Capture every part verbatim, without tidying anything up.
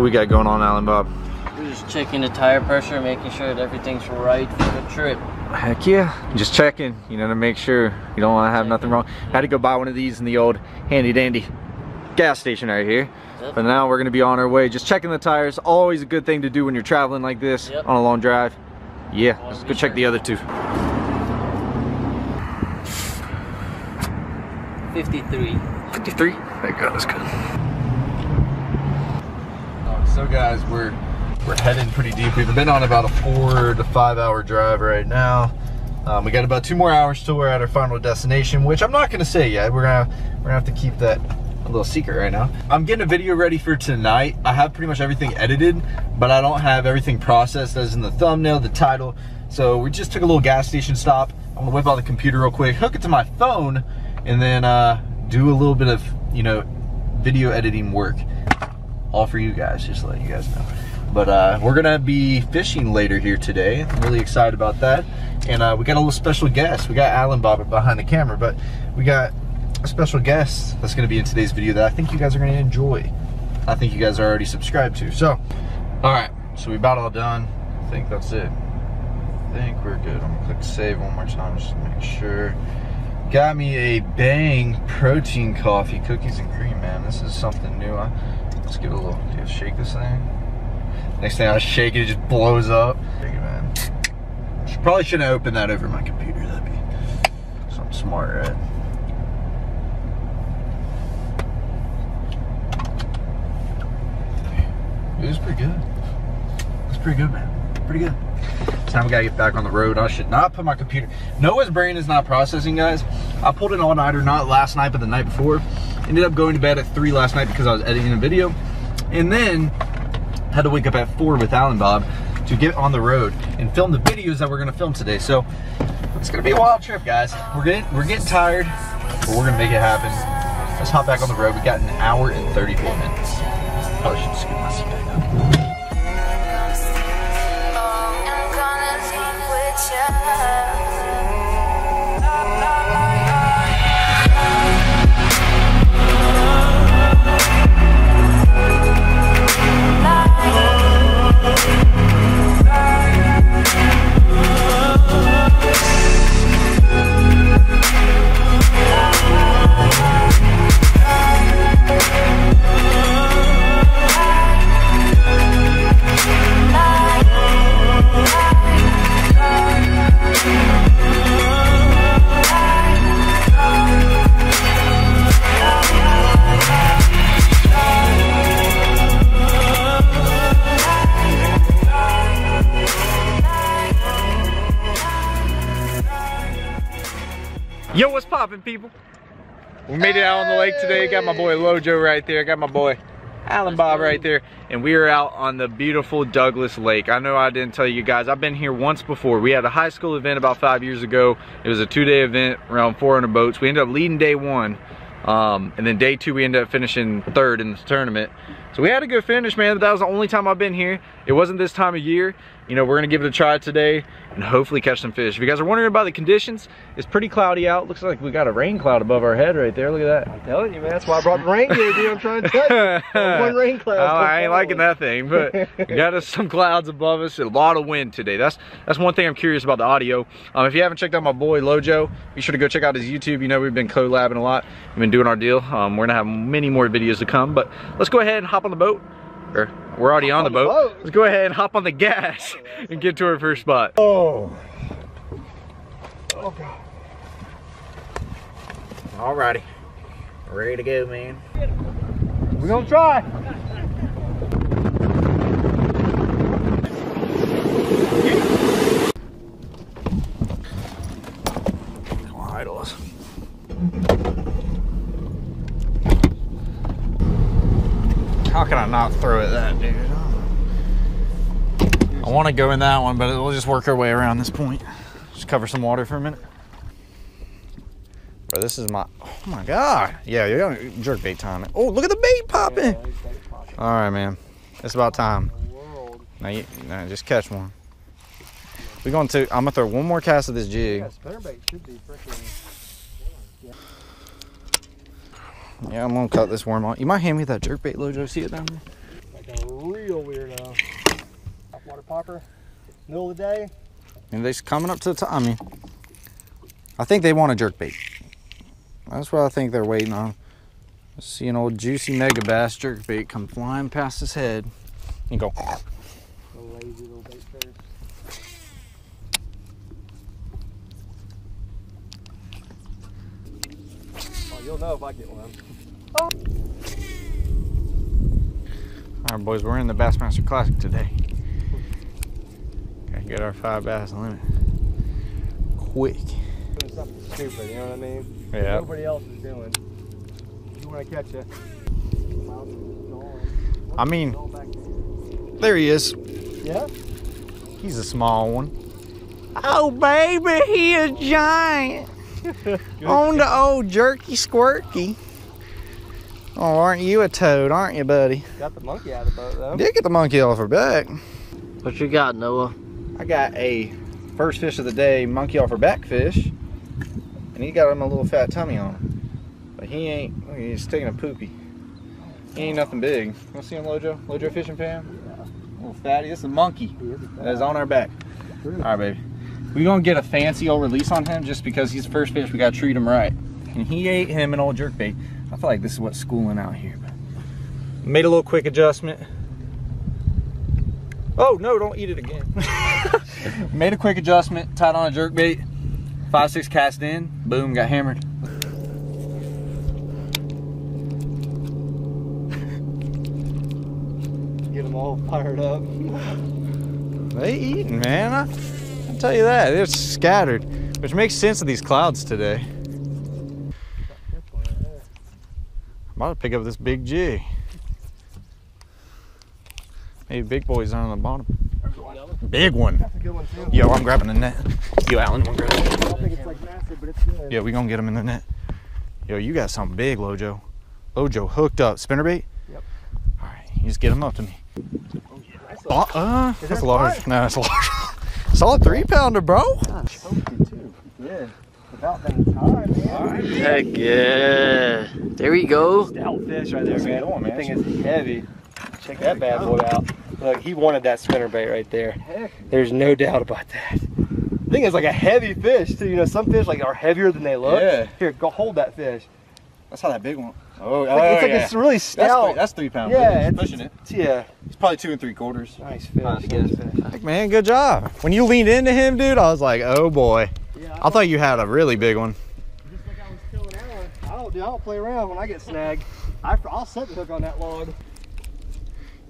What we got going on, Allen Bob? We're just checking the tire pressure, making sure that everything's right for the trip. Heck yeah, just checking, you know, to make sure you don't want to have checking. Nothing wrong. I had to go buy one of these in the old handy dandy gas station right here. Yep. But now we're gonna be on our way. Just checking the tires, always a good thing to do when you're traveling like this. Yep. On a long drive. Yeah, well, let's go check sure. the other two. fifty-three. fifty-three? There you go, that's good. Uh, so guys, we're we're heading pretty deep. We've been on about a four to five hour drive right now. Um, we got about two more hours till we're at our final destination, which I'm not gonna say yet. We're gonna we're gonna have to keep that a little secret right now. I'm getting a video ready for tonight. I have pretty much everything edited, but I don't have everything processed as in the thumbnail, the title. So we just took a little gas station stop. I'm gonna whip out the computer real quick, hook it to my phone, and then uh, do a little bit of, you know, video editing work. All for you guys, just to let you guys know. But uh, we're gonna be fishing later here today. I'm really excited about that. And uh, we got a little special guest. We got Allen Bob behind the camera, but we got a special guest that's gonna be in today's video that I think you guys are gonna enjoy. I think you guys are already subscribed to. So, all right, so we about all done. I think that's it. I think we're good. I'm gonna click save one more time just to make sure. Got me a Bang protein coffee, cookies and cream, man. This is something new. I, let's give it a little, dude, shake this thing. Next thing I shake it, it just blows up. Shake it, man. Probably shouldn't have opened that over my computer. That'd be something smart, right? It was pretty good. It's pretty good, man. Pretty good. Time we gotta get back on the road. I should not put my computer. Noah's brain is not processing, guys. I pulled an all-nighter not last night, but the night before. Ended up going to bed at three last night because I was editing a video, and then had to wake up at four with Allen Bob to get on the road and film the videos that we're gonna film today. So it's gonna be a wild trip, guys. We're getting we're getting tired, but we're gonna make it happen. Let's hop back on the road. We got an hour and thirty-four minutes. Probably should scoot my seat back up. Yo, what's poppin', people? We made it out on the lake today. Got my boy Lojo right there. Got my boy Allen Bob right there. And we are out on the beautiful Douglas Lake. I know I didn't tell you guys, I've been here once before. We had a high school event about five years ago. It was a two-day event, around four hundred boats. We ended up leading day one. Um, and then day two, we ended up finishing third in the tournament. So we had a good finish, man. But that was the only time I've been here. It wasn't this time of year. You know, we're gonna give it a try today and hopefully catch some fish. If you guys are wondering about the conditions, it's pretty cloudy out. Looks like we got a rain cloud above our head right there. Look at that. I'm telling you, man. That's why I brought rain gear, dude. I'm trying to tell you. One rain cloud. Oh, I ain't liking that thing, but we got us some clouds above us. A lot of wind today. That's that's one thing I'm curious about the audio. Um, if you haven't checked out my boy Lojo, be sure to go check out his YouTube. You know, we've been collabing a lot. We've been doing our deal. Um, we're gonna have many more videos to come, but let's go ahead and hop on the boat. Or we're already on the boat. Let's go ahead and hop on the gas and get to our first spot. Oh. Oh God. Alrighty. Ready to go, man. We're gonna try. Come on, idle us. How can I not throw at that, dude? I want to go in that one, but we'll just work our way around this point. Just cover some water for a minute. Bro, this is my, oh my God. Yeah, you're gonna jerk bait time. Oh, look at the bait popping. All right, man. It's about time. Now, you, now just catch one. We're going to, I'm gonna throw one more cast of this jig. Yeah, I'm gonna cut this worm off. You might hand me that jerkbait, Lojo. See it down there? real weirdo. Water popper, middle of the day. And they're coming up to the top. I mean, I think they want a jerkbait. That's what I think they're waiting on. I see an old juicy Mega Bass jerkbait come flying past his head and go. The lazy little bait bird. Well, you'll know if I get one. Oh. All right, boys, we're in the Bassmaster Classic today. Gotta get our five bass limit quick. Doing something stupid, you know what I mean? Yeah. Nobody else is doing. You want to catch it? I mean, there he is. Yeah. He's a small one. Oh baby, he a giant. On the old jerky squirky. Oh, aren't you a toad, aren't you, buddy? Got the monkey out of the boat, though. Did get the monkey off her back. What you got, Noah? I got a first fish of the day monkey off her back fish. And he got him a little fat tummy on him. But he ain't, look, he's taking a poopy. He ain't nothing big. You want to see him, Lojo? Lojo fishing pan? Yeah. A little fatty. This is a monkey that is on our back. All right, baby. We're going to get a fancy old release on him just because he's the first fish. We got to treat him right. And he ate him an old jerkbait. I feel like this is what's schooling out here. But made a little quick adjustment. Oh, no, don't eat it again. Made a quick adjustment, tied on a jerkbait, five, six cast in, boom, got hammered. Get them all fired up. They eating, man. I, I'll tell you that. They're scattered, which makes sense of these clouds today. I'm about to pick up this big jig. Maybe big boys down on the bottom. Big one. That's a good one too. Yo, I'm grabbing the net. Yo, Allen, one grab. I don't think it's like massive, but it's good. Yeah, we gonna get him in the net. Yo, you got something big, Lojo. Lojo hooked up. Spinnerbait? Yep. All right, you just get him up to me. Oh, yeah, that's uh, uh, that's that large. Fine? No, that's large. It's all three pounder, bro. That's so good too. Yeah. About that time, man. All right. Heck yeah. There we go. Stout fish right there, man. Going, man. That thing is heavy. Check that bad boy out. Look, he wanted that spinnerbait right there. Heck. There's no doubt about that. The thing is like a heavy fish too. You know, some fish like are heavier than they look. Yeah. Here, go hold that fish. That's how that big one. Oh, it's like, oh, it's, like yeah. It's really stout. That's, that's three pound. Yeah, it's, pushing it. It's, yeah. It's probably two and three quarters. Nice fish. Nice fish. Heck, man, good job. When you leaned into him, dude, I was like, oh boy. Yeah, I, I thought you had a really big one. Just like I was telling Allen, I don't, dude, I don't play around when I get snagged. I, I'll set the hook on that log.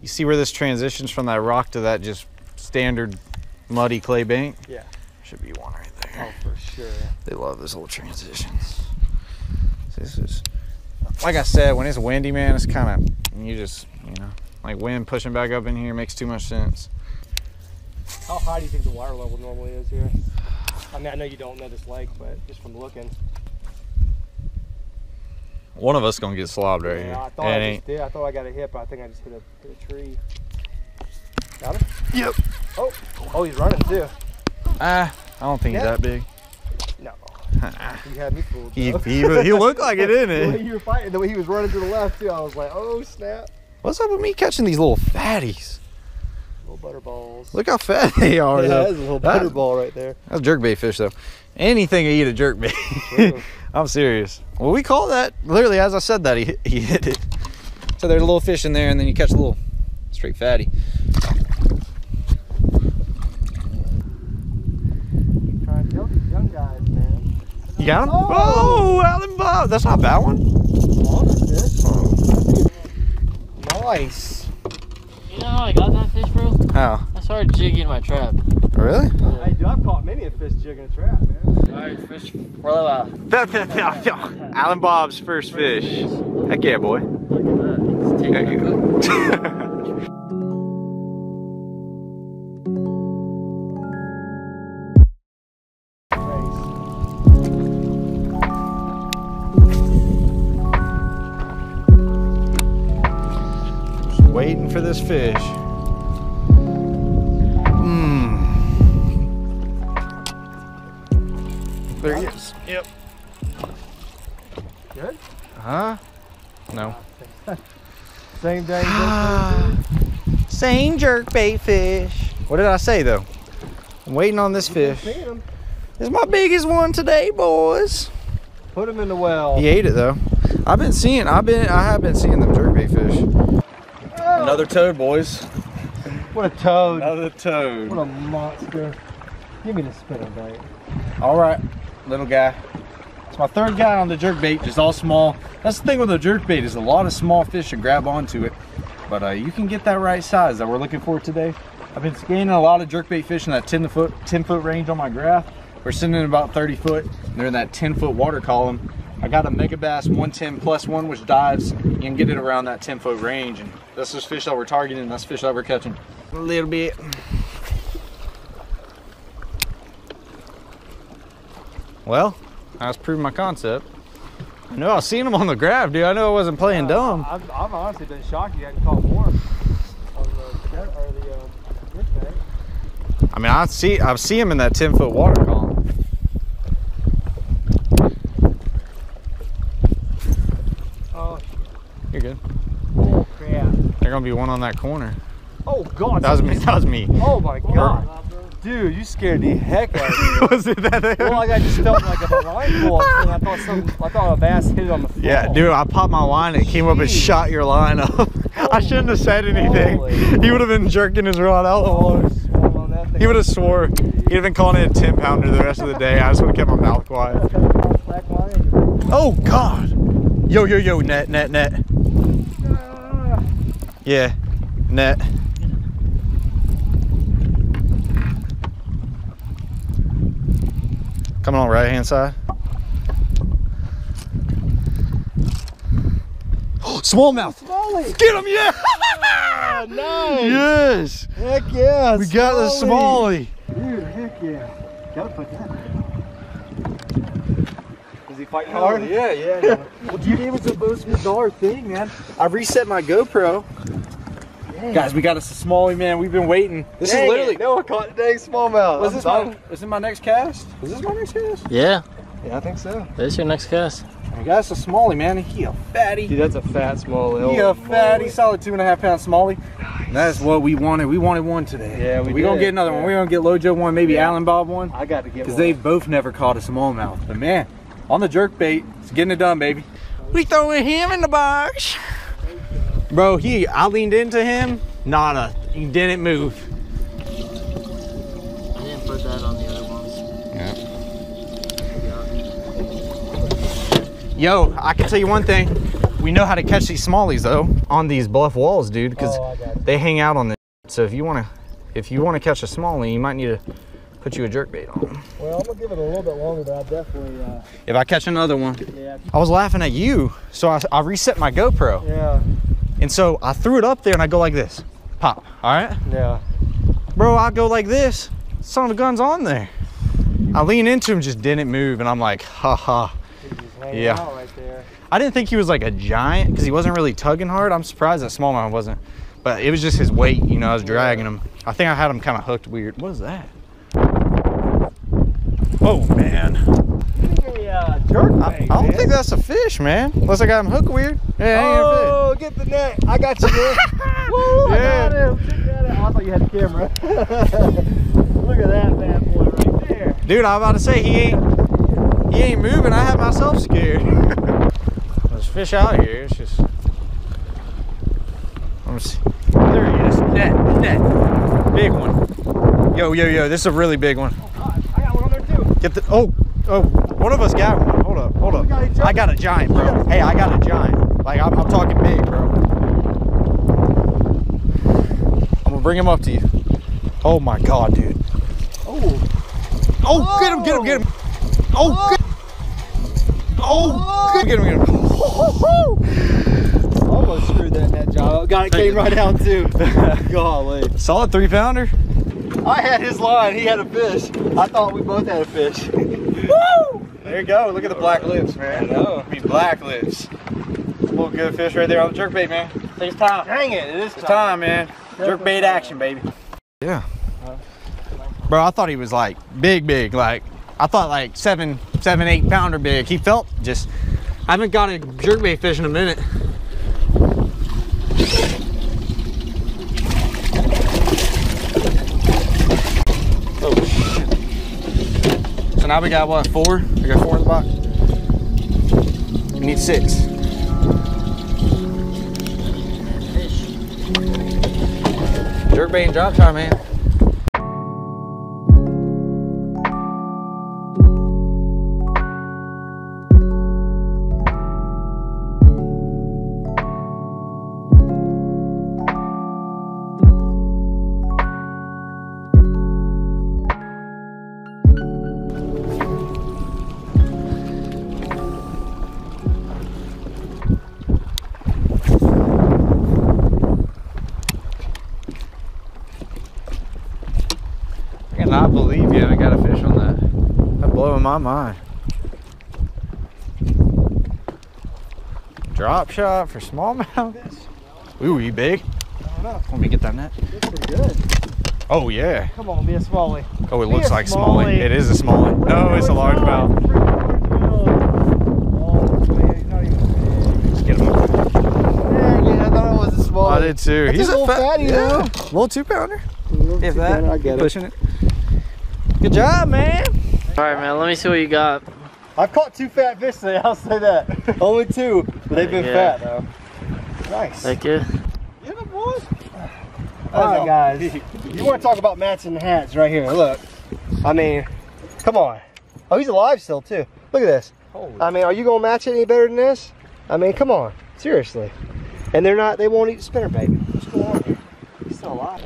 You see where this transitions from that rock to that just standard muddy clay bank? Yeah. Should be one right there. Oh, for sure. They love those little transitions. This is, like I said, when it's windy, man, it's kind of, you just, you know, like wind pushing back up in here makes too much sense. How high do you think the water level normally is here? I mean, I know you don't know this lake, but just from looking. One of us going to get slobbed right yeah, here. I thought I, just did. I thought I got a hit, but I think I just hit a, hit a tree. Got him? Yep. Oh, oh, he's running too. Ah, uh, I don't think yeah. he's that big. No. He had me fooled. He, he, he looked like it, didn't it? The way you were fighting, the way he was running to the left too, I was like, oh snap. What's up with me catching these little fatties? Butterballs. Look how fat they are. Yeah, that's a little butterball right there. That's jerkbait fish though. Anything you eat a jerkbait. I'm serious. Well, we call that literally as I said that he, he hit it. So there's a little fish in there, and then you catch a little straight fatty. Keep trying to help these young guys, man. You got him? Oh, oh Allen Bob. That's not a bad one. Oh. Nice. You know how I got that fish, bro? How? I started jigging my trap. Really? Yeah. Hey, dude, I've caught many a fish jigging a trap, man. Alright, fish. Roll out. Allen Bob's first fish. Heck yeah, boy. Look at that. It's taking a cook. For this fish. Mmm. There he is. Yep. Good? Huh? No. Same dang. Same jerkbait fish. What did I say though? I'm waiting on this fish. It's my biggest one today, boys. Put him in the well. He ate it though. I've been seeing, I've been, I have been seeing them jerkbait fish. Oh. Another toad, boys. What a toad. Another toad. What a monster. Give me the spinner bait. All right, little guy. It's my third guy on the jerkbait, just all small. That's the thing with the jerkbait, is a lot of small fish to grab onto it. But uh, you can get that right size that we're looking for today. I've been scanning a lot of jerkbait fish in that ten foot range on my graph. We're sitting in about thirty foot. They're in that ten foot water column. I got a Mega Bass one ten plus one, which dives. You can get it around that ten foot range. And that's this fish that we're targeting. That's fish that we're catching. A little bit. Well, I was proving my concept. I know I've seen them on the graph, dude. I know I wasn't playing uh, dumb. I've, I've honestly been shocked you hadn't caught more on the, or the uh, good bait. I mean, I see, I see him in that ten foot water column. Oh, you're good. Oh, crap. There's gonna be one on that corner. Oh God. That was me. That was me. Oh my God. Oh. Dude, you scared the heck out of me. Was it that thing? Well, like, I just felt like a line pull, and I thought some, I thought a bass hit it on the floor. Yeah, dude, I popped my line. It came Jeez. Up and shot your line up. Oh, I shouldn't have said anything. Holy. He would have been jerking his rod out. Oh, he would have swore. He'd have been calling it a ten pounder the rest of the day. I just would have kept my mouth quiet. Oh God! Yo, yo, yo! Net, net, net. Yeah, net. Coming on the right hand side. Oh, smallmouth! Smallie. Get him, yeah! Oh, nice! Yes! Heck yeah! We smallie. Got the smallie! Dude, heck yeah! Gotta put that in. Is he fighting hard? hard? Yeah, yeah. yeah. Well, dude, it was the most bizarre thing, man. I reset my GoPro. Dang. Guys, we got us a smallie, man. We've been waiting. This Dang is literally. No one caught today's smallmouth. Was this my, is this my next cast? Is this my next cast? Yeah. Yeah, I think so. This is your next cast. I got us a smallie, man. He a fatty. Dude, that's a fat smallie. He a fatty, smallie. Solid two and a half pound smallie. Nice. That's what we wanted. We wanted one today. Yeah, we We're going to get another yeah. one. We're going to get Lojo one, maybe yeah. Allen Bob one. I got to get one. Because they've both never caught a smallmouth. But man, on the jerkbait, it's getting it done, baby. We throwing him in the box. Bro, he, I leaned into him, nada. He didn't move. I didn't put that on the other ones. Yeah. Yo, I can tell you one thing. We know how to catch these smallies though on these bluff walls, dude, because oh, they hang out on this. So if you want to, if you want to catch a smallie, you might need to put you a jerkbait on them. Well, I'm gonna give it a little bit longer, but I definitely. Uh... If I catch another one. Yeah. I was laughing at you, so I, I reset my GoPro. Yeah. And so I threw it up there and I go like this, pop, all right? Yeah. Bro, I go like this, son of a gun's on there. I lean into him, just didn't move, and I'm like, ha ha. Yeah. Out right there. I didn't think he was like a giant because he wasn't really tugging hard. I'm surprised that smallmouth wasn't, but it was just his weight, you know, I was dragging him. I think I had him kind of hooked weird. What is that? Oh man. Uh, jerk bait, I, I don't man. think that's a fish, man. Unless I got him hooked weird. Yeah, ain't oh, get the net. I got you, man. Woo, yeah. I got him. Got him. I thought you had the camera. Look at that bad boy right there. Dude, I was about to say, he ain't he ain't moving. I had myself scared. There's fish out here. It's just... Let me see. There he is. Net, net. Big one. Yo, yo, yo. This is a really big one. Oh, God. I got one on there, too. Get the... Oh, oh. One of us got one. Hold up, hold up. Got I got a giant, bro. Hey, I got a giant. Like, I'm, I'm talking big, bro. I'm gonna bring him up to you. Oh my God, dude. Oh. Oh, oh. Get him, get him, get him. Oh, oh. Get him. Oh, oh. Get him, get him. Oh, oh, oh. Almost screwed that net job. God, it came right out, too. Golly. Solid three pounder. I had his line, he had a fish. I thought we both had a fish. Woo! There you go. Look at the black lips, man. I know. These black lips. Little good fish right there on the jerkbait, man. It takes time. Dang it. It is time. It's time, man. Jerkbait action, baby. Yeah. Bro, I thought he was like big, big. Like, I thought like seven, seven, eight pounder big. He felt just, I haven't got a jerkbait fish in a minute. now we got what, four? I got four in the box. We need six. Jerk bait and drop time, man. I believe you haven't got a fish on that. That's blowing my mind. Drop shot for smallmouth. Ooh, you big? I don't know. Let me get that net. It's pretty good. Oh, yeah. Come on, be a smallie. Oh, it be looks like smallie. smallie. It is a smallie. No, no it's, it's a largemouth. Oh, man. Not even big. Just get him. Yeah, I thought it was a smallie. I did too. That's He's a, a little fat, fatty, yeah. though. A little two pounder. A little if two that, pounder, I get it. Pushing it. Good job, man. All right, man, let me see what you got. I've caught two fat fish today, I'll say that. Only two, but they've been yeah. fat, though. Nice. Thank you. You the boys. Wow. Guys, you want to talk about matching hats right here. Look, I mean, come on. Oh, he's alive still, too. Look at this. Holy I mean, are you going to match it any better than this? I mean, come on. Seriously. And they're not, they won't eat the spinner, baby. What's going on here? He's still alive.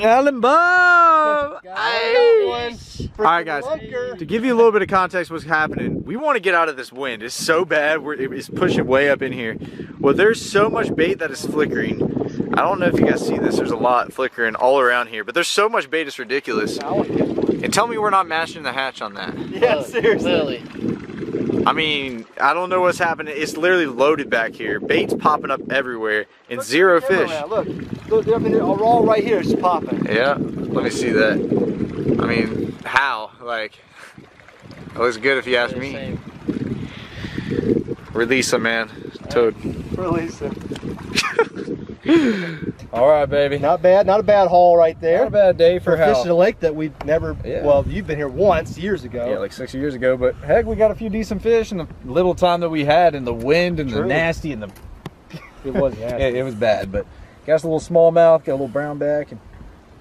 Allen Bob! Alright guys, bunker. To give you a little bit of context what's happening, we want to get out of this wind. It's so bad, We're, it's pushing way up in here. Well, there's so much bait that is flickering. I don't know if you guys see this, there's a lot flickering all around here, but there's so much bait, it's ridiculous. And tell me we're not mashing the hatch on that. Yeah, seriously. I mean, I don't know what's happening. It's literally loaded back here. Bait's popping up everywhere and look, zero fish. Look, look, they're up in there, a roll right here is popping. Yeah, let me see that. I mean, how? Like, it looks good if you ask me. Same. Release him, man. Toad. Release him. All right, baby. Not bad. Not a bad haul right there. Not a bad day for, for fish in the lake that we've never. Yeah. Well, you've been here once years ago. Yeah, like six years ago. But heck, we got a few decent fish in the little time that we had, and the wind and True. the nasty and the. It was nasty. it, it was bad, but got us a little smallmouth, got a little brownback, and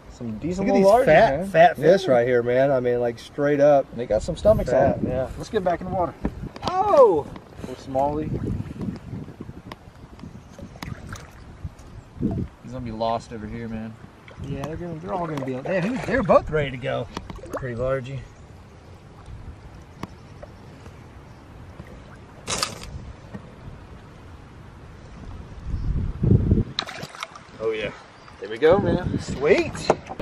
some decent Look at little these larges, fat, man. fat fish yeah. right here, man. I mean, like straight up. They got some stomachs fat, out. Yeah. Let's get back in the water. Oh, a little smallie. He's gonna be lost over here, man. Yeah, they're gonna, they're all gonna be. They're, they're both ready to go. Pretty largey. Oh yeah. There we go, man. Sweet.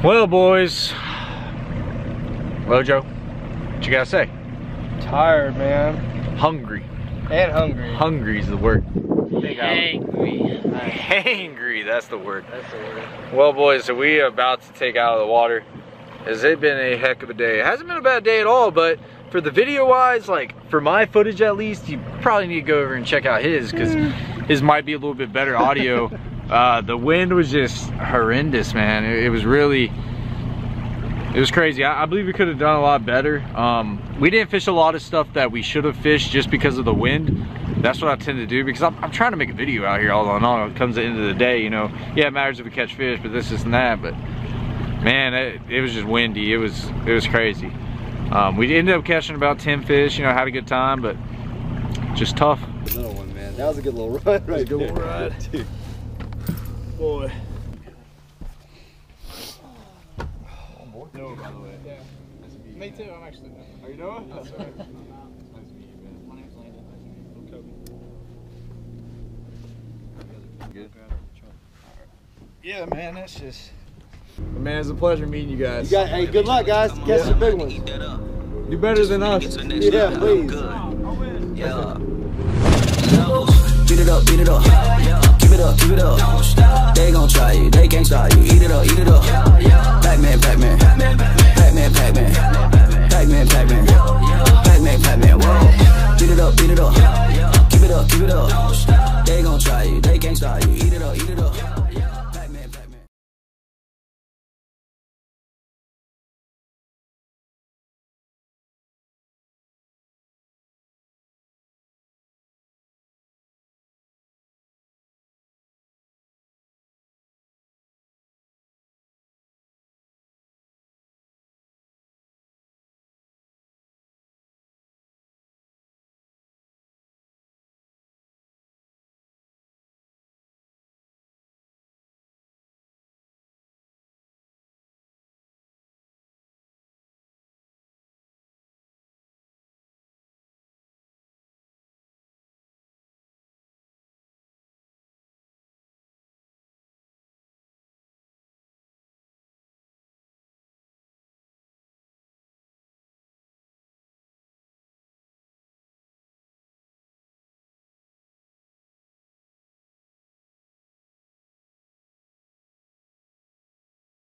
Well, boys. Lojo, what you gotta say? I'm tired, man. Hungry. And hungry. Hungry is the word. Hangry. Hangry, that's the word. That's the word. Well, boys, so we are about to take out of the water. Has it been a heck of a day? It hasn't been a bad day at all, but for the video wise, like for my footage at least, you probably need to go over and check out his because his might be a little bit better audio. uh, the wind was just horrendous, man. It, it was really, it was crazy. I, I believe we could have done a lot better. Um, we didn't fish a lot of stuff that we should have fished just because of the wind. That's what I tend to do because I'm, I'm trying to make a video out here all in all. It comes to the end of the day, you know. Yeah, it matters if we catch fish, but this, this, and that. But man, it, it was just windy. It was it was crazy. Um, we ended up catching about ten fish. You know, had a good time, but just tough. The little one, man. That was a good little run, right? Good little run, dude. Boy. On board. Noah, by the way. Yeah. Nice to meet you. Me too. I'm actually. Are you Noah? That's all right. Nice to meet you, man. My name's Landon. Good. Yeah, man, that's just. Man, it's a pleasure meeting you guys. You got, hey, good luck, guys. Catch some big ones. Do better than us. Yeah, please. Yeah. Beat it up, beat it up. Keep it up, keep it up. They gon' try you, they can't stop you. Eat it up, eat it up. Batman, Batman.